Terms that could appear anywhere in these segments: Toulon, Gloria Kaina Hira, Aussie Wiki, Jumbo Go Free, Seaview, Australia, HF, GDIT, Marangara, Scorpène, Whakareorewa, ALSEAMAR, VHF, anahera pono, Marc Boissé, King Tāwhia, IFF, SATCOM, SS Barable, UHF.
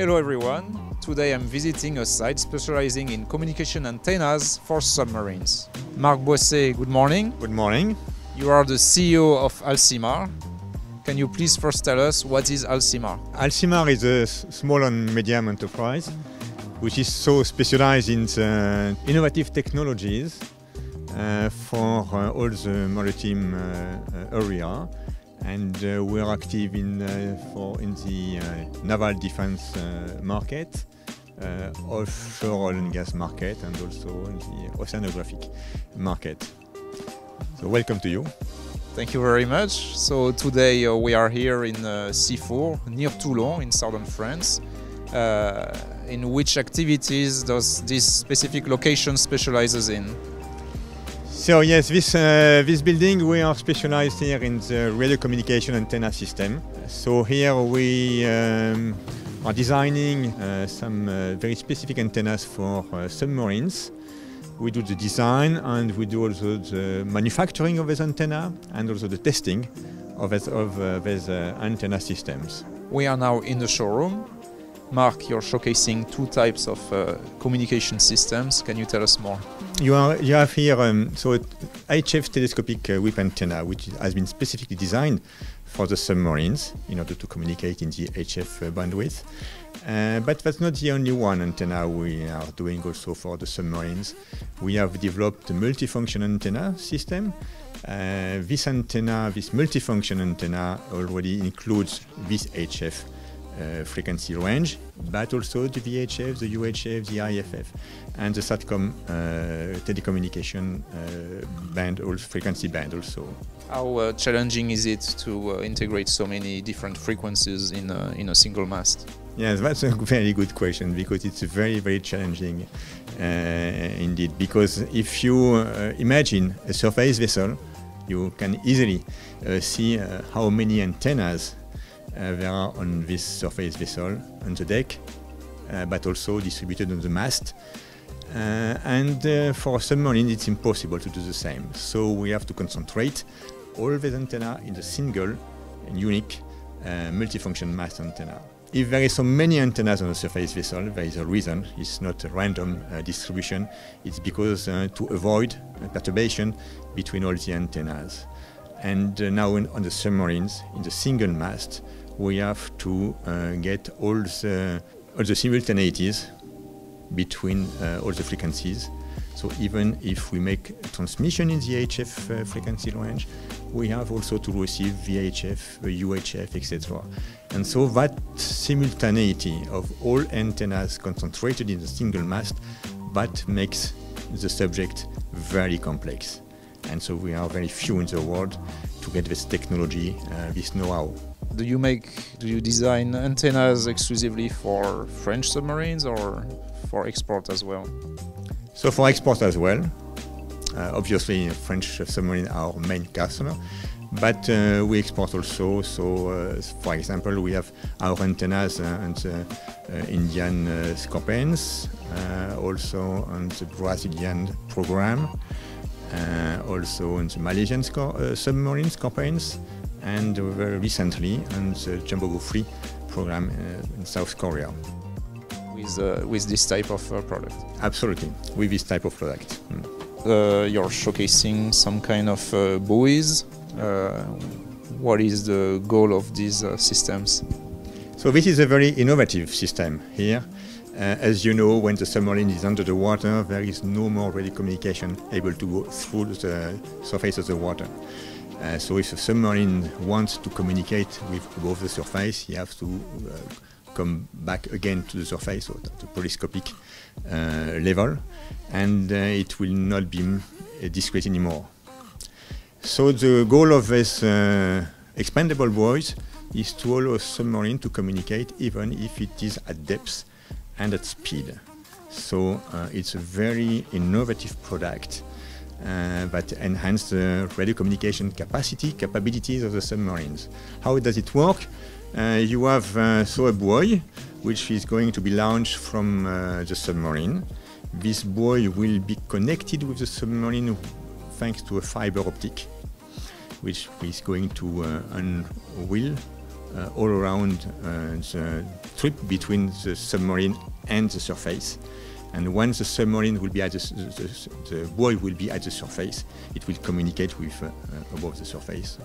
Hello everyone, today I'm visiting a site specializing in communication antennas for submarines. Marc Boissé, good morning. Good morning. You are the CEO of ALSEAMAR. Can you please first tell us what is ALSEAMAR? ALSEAMAR is a small and medium enterprise which is so specialized in the innovative technologies for all the maritime area. And we are active in the naval defense market, offshore oil and gas market, and also in the oceanographic market. So welcome to you. Thank you very much. So today we are here in Seaview, near Toulon in southern France. In which activities does this specific location specializes in? So yes, this building, we are specialized here in the radio communication antenna system. So here we are designing some very specific antennas for submarines. We do the design and we do also the manufacturing of this antenna and also the testing of these antenna systems. We are now in the showroom. Marc, you're showcasing two types of communication systems. Can you tell us more? You have here HF telescopic whip antenna, which has been specifically designed for the submarines in order to communicate in the HF bandwidth. But that's not the only one antenna we are doing also for the submarines. We have developed a multifunction antenna system. This multifunction antenna already includes this HF frequency range, but also the VHF, the UHF, the IFF, and the SATCOM telecommunication band or frequency band also. How challenging is it to integrate so many different frequencies in a single mast? Yes, that's a very good question, because it's very, very challenging indeed, because if you imagine a surface vessel, you can easily see how many antennas there are on this surface vessel, on the deck, but also distributed on the mast. And for a submarine, it's impossible to do the same. So we have to concentrate all the antenna in a single and unique multifunction mast antenna. If there is so many antennas on a surface vessel, there is a reason. It's not a random distribution. It's because to avoid perturbation between all the antennas. And now on the submarines, in the single mast, we have to get all the simultaneities between all the frequencies. So even if we make a transmission in the HF frequency range, we have also to receive VHF, UHF, etc. And so that simultaneity of all antennas concentrated in the single mast, that makes the subject very complex. And so we are very few in the world to get this technology, this know-how. Do you design antennas exclusively for French submarines or for export as well? So for export as well. Obviously French submarines are our main customer, but we export also. So for example, we have our antennas and Indian Scorpènes, also on the Brazilian program. Also on the Malaysian submarines, Scorpènes, and very recently on the Jumbo Go Free program in South Korea. With this type of product? Absolutely, with this type of product. Mm. You're showcasing some kind of buoys. What is the goal of these systems? So this is a very innovative system here. As you know, when the submarine is under the water, there is no more radio communication able to go through the surface of the water. So if a submarine wants to communicate with above the surface, he has to come back again to the surface, or to the periscopic level, and it will not be discrete anymore. So the goal of this expandable buoys is to allow a submarine to communicate even if it is at depth and at speed. So it's a very innovative product that enhances the radio communication capabilities of the submarines. How does it work? You have a buoy, which is going to be launched from the submarine. This buoy will be connected with the submarine thanks to a fiber optic, which is going to unveil all around the trip between the submarine and the surface. And once the submarine will be at the buoy will be at the surface, it will communicate with above the surface,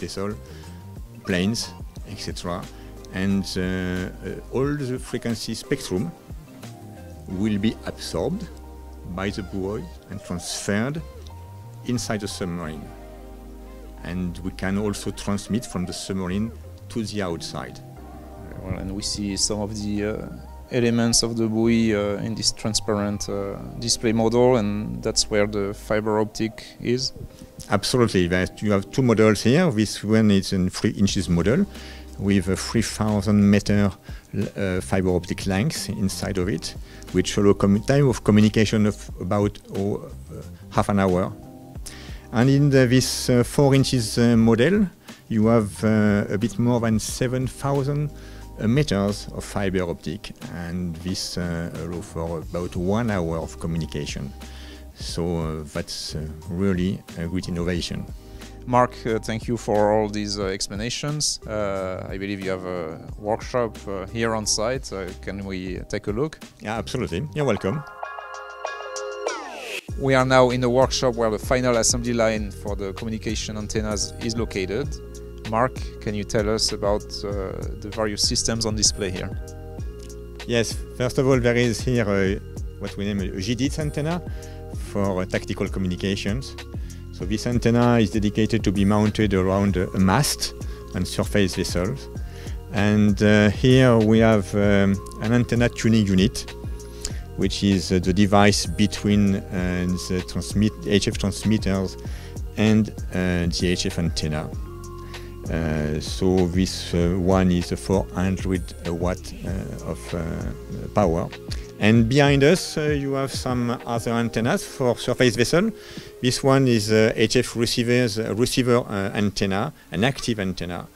vessel, planes, etc. And all the frequency spectrum will be absorbed by the buoy and transferred inside the submarine. And we can also transmit from the submarine to the outside. Well, and we see some of the elements of the buoy in this transparent display model, and that's where the fiber optic is? Absolutely. You have two models here. This one is a 3 inches model with a 3,000 meter fiber optic length inside of it, which allows time of communication of about half an hour. And in this 4 inches model, you have a bit more than 7,000 meters of fiber optic, and this allows for about 1 hour of communication. So that's really a good innovation. Marc, thank you for all these explanations. I believe you have a workshop here on site. Can we take a look? Yeah, absolutely. You're welcome. We are now in the workshop where the final assembly line for the communication antennas is located. Marc, can you tell us about the various systems on display here? Yes, first of all, there is here what we name a GDIT antenna for tactical communications. So this antenna is dedicated to be mounted around a mast and surface vessels. And here we have an antenna tuning unit, which is the device between the HF transmitters and the HF antenna. So this one is 400 watt of power. And behind us you have some other antennas for surface vessel. This one is HF receiver antenna, an active antenna.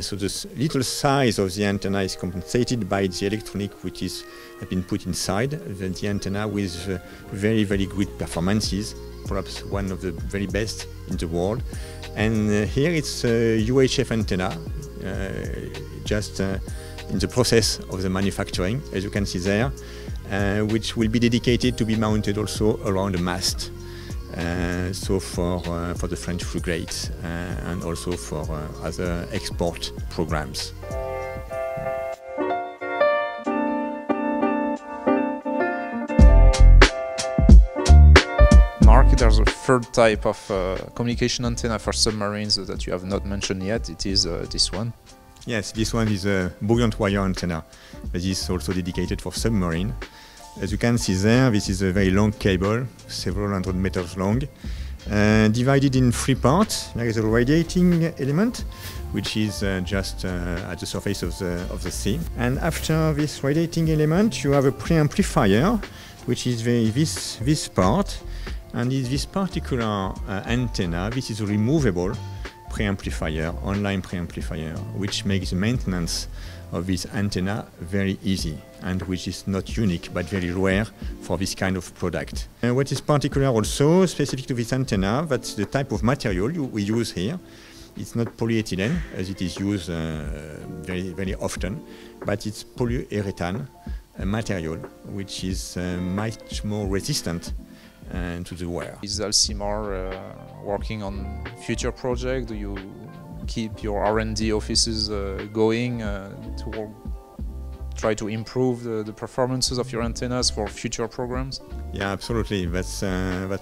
So the little size of the antenna is compensated by the electronic which is been put inside the antenna with very, very good performances, perhaps one of the very best in the world. And here it's a UHF antenna, just in the process of the manufacturing, as you can see there, which will be dedicated to be mounted also around a mast. So for the French frigates and also for other export programs. Marc, there's a third type of communication antenna for submarines that you have not mentioned yet. It is this one. Yes, this one is a buoyant wire antenna that is also dedicated for submarine. As you can see there, this is a very long cable, several hundred meters long, divided in three parts. There is a radiating element, which is just at the surface of the sea. And after this radiating element, you have a preamplifier, which is this part. And in this particular antenna, this is a removable preamplifier, online preamplifier, which makes the maintenance of this antenna very easy, and which is not unique but very rare for this kind of product. And what is particular also specific to this antenna, that's the type of material we use here. It's not polyethylene as it is used very, very often, but it's polyurethane, a material which is much more resistant to the wear. Is ALSEAMAR working on future projects? Do you keep your R&D offices going to try to improve the performances of your antennas for future programs? Yeah, absolutely. That's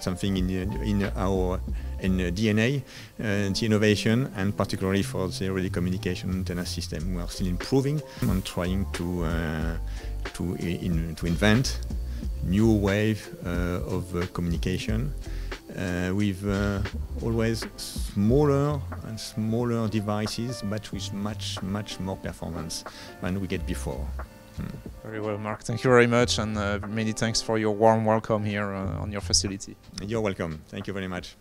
something in our DNA, the innovation, and particularly for the radio communication antenna system. We are still improving and trying to invent new wave of communication with always smaller and smaller devices, but with much, much more performance than we get before. Very well, Marc. Thank you very much, and many thanks for your warm welcome here on your facility. You're welcome. Thank you very much.